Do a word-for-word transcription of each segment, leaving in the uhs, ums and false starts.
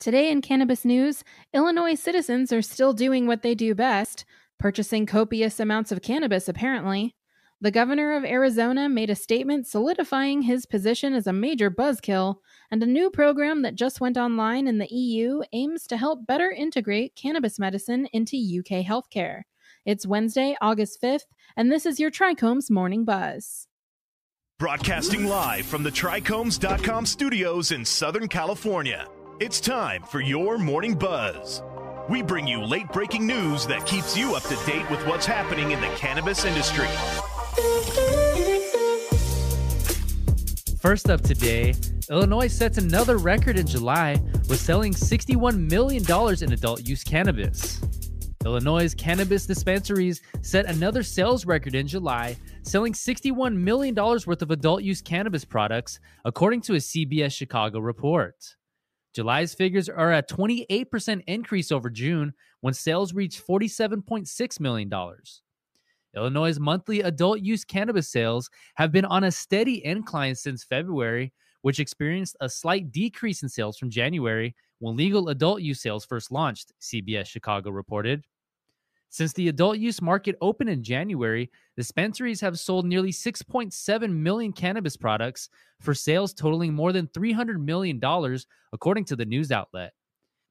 Today in cannabis news, Illinois citizens are still doing what they do best, purchasing copious amounts of cannabis, apparently. The governor of Arizona made a statement solidifying his position as a major buzzkill, and a new program that just went online in the E U aims to help better integrate cannabis medicine into U K healthcare. It's Wednesday, August fifth, and this is your Trichomes Morning Buzz. Broadcasting live from the trichomes dot com studios in Southern California, it's time for your Morning Buzz. We bring you late-breaking news that keeps you up to date with what's happening in the cannabis industry. First up today, Illinois sets another record in July with selling sixty-one million dollars in adult-use cannabis. Illinois' cannabis dispensaries set another sales record in July, selling sixty-one million dollars worth of adult-use cannabis products, according to a C B S Chicago report. July's figures are a twenty-eight percent increase over June, when sales reached forty-seven point six million dollars. Illinois' monthly adult-use cannabis sales have been on a steady incline since February, which experienced a slight decrease in sales from January, when legal adult-use sales first launched, C B S Chicago reported. Since the adult-use market opened in January, dispensaries have sold nearly six point seven million cannabis products for sales totaling more than three hundred million dollars, according to the news outlet.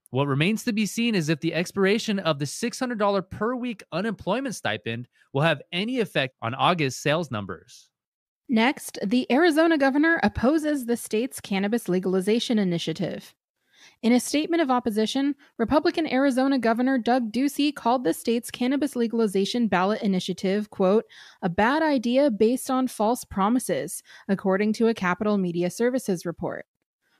What remains to be seen is if the expiration of the six hundred dollars per week unemployment stipend will have any effect on August sales numbers. Next, the Arizona governor opposes the state's cannabis legalization initiative. In a statement of opposition, Republican Arizona Governor Doug Ducey called the state's cannabis legalization ballot initiative, quote, a bad idea based on false promises, according to a Capitol Media Services report.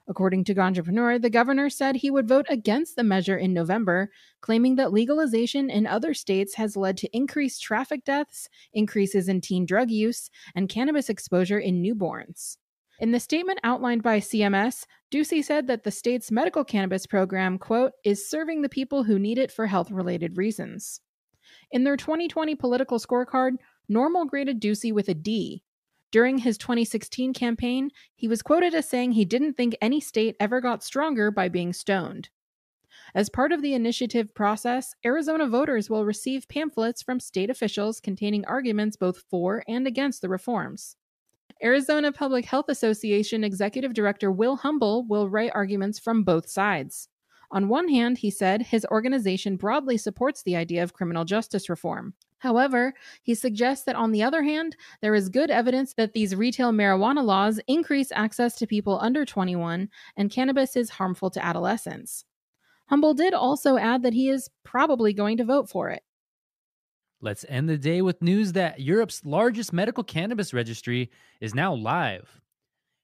According to Ganjapreneur, the governor said he would vote against the measure in November, claiming that legalization in other states has led to increased traffic deaths, increases in teen drug use, and cannabis exposure in newborns. In the statement outlined by C M S, Ducey said that the state's medical cannabis program, quote, is serving the people who need it for health-related reasons. In their twenty twenty political scorecard, NORML graded Ducey with a D. During his twenty sixteen campaign, he was quoted as saying he didn't think any state ever got stronger by being stoned. As part of the initiative process, Arizona voters will receive pamphlets from state officials containing arguments both for and against the reforms. Arizona Public Health Association Executive Director Will Humble will write arguments from both sides. On one hand, he said, his organization broadly supports the idea of criminal justice reform. However, he suggests that on the other hand, there is good evidence that these retail marijuana laws increase access to people under twenty-one, and cannabis is harmful to adolescents. Humble did also add that he is probably going to vote for it. Let's end the day with news that Europe's largest medical cannabis registry is now live.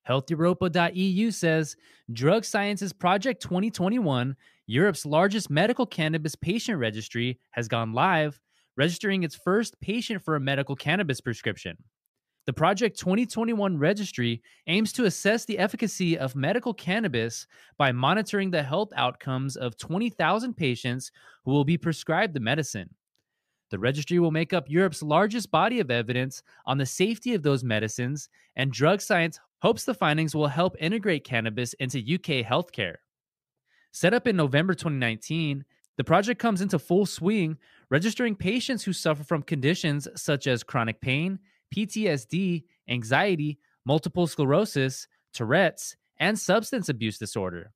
Health Europa dot E U says Drug Sciences Project twenty twenty-one, Europe's largest medical cannabis patient registry, has gone live, registering its first patient for a medical cannabis prescription. The Project twenty twenty-one registry aims to assess the efficacy of medical cannabis by monitoring the health outcomes of twenty thousand patients who will be prescribed the medicine. The registry will make up Europe's largest body of evidence on the safety of those medicines, and Drug Science hopes the findings will help integrate cannabis into U K healthcare. Set up in November twenty nineteen, the project comes into full swing, registering patients who suffer from conditions such as chronic pain, P T S D, anxiety, multiple sclerosis, Tourette's, and substance abuse disorder.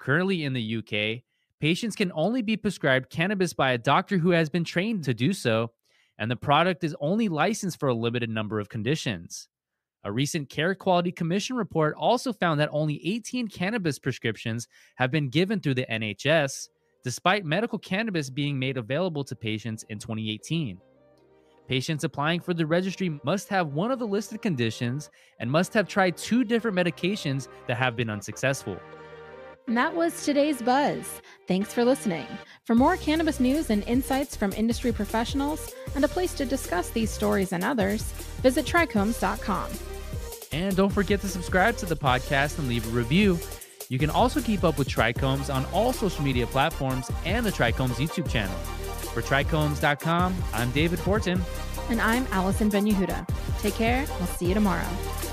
Currently in the U K, patients can only be prescribed cannabis by a doctor who has been trained to do so, and the product is only licensed for a limited number of conditions. A recent Care Quality Commission report also found that only eighteen cannabis prescriptions have been given through the N H S, despite medical cannabis being made available to patients in twenty eighteen. Patients applying for the registry must have one of the listed conditions and must have tried two different medications that have been unsuccessful. And that was today's Buzz. Thanks for listening. For more cannabis news and insights from industry professionals and a place to discuss these stories and others, visit trichomes dot com. And don't forget to subscribe to the podcast and leave a review. You can also keep up with Trichomes on all social media platforms and the Trichomes YouTube channel. For trichomes dot com, I'm David Fortin. And I'm Allison Benyehuda. Take care. We'll see you tomorrow.